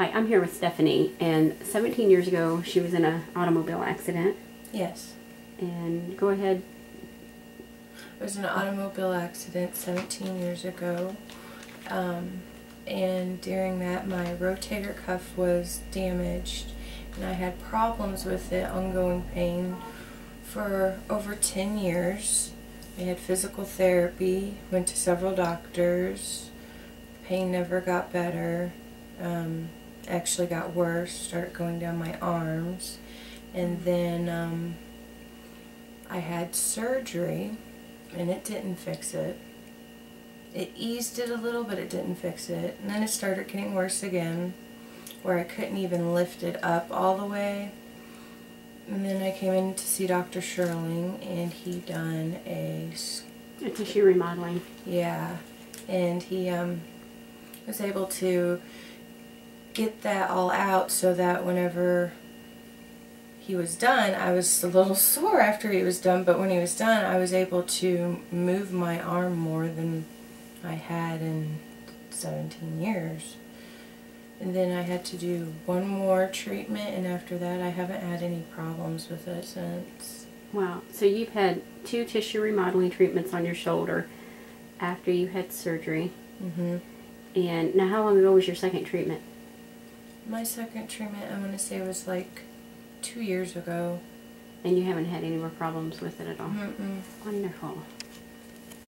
Hi, I'm here with Stephanie, and 17 years ago she was in an automobile accident. Yes. And go ahead. I was in an automobile accident 17 years ago, and during that my rotator cuff was damaged, and I had problems with it, ongoing pain, for over 10 years. I had physical therapy, went to several doctors, pain never got better, actually got worse, started going down my arms, and then I had surgery, and it didn't fix it. It eased it a little, but it didn't fix it, and then it started getting worse again, where I couldn't even lift it up all the way. And then I came in to see Dr. Schierling, and he done a tissue remodeling. Yeah, and he was able to get that all out so that whenever he was done, I was a little sore after he was done, but when he was done, I was able to move my arm more than I had in 17 years. And then I had to do one more treatment, and after that, I haven't had any problems with it since. Wow. So you've had 2 tissue remodeling treatments on your shoulder after you had surgery. Mm-hmm. And now, how long ago was your second treatment? My second treatment, I want to say, was like 2 years ago. And you haven't had any more problems with it at all? Mm-mm. Wonderful.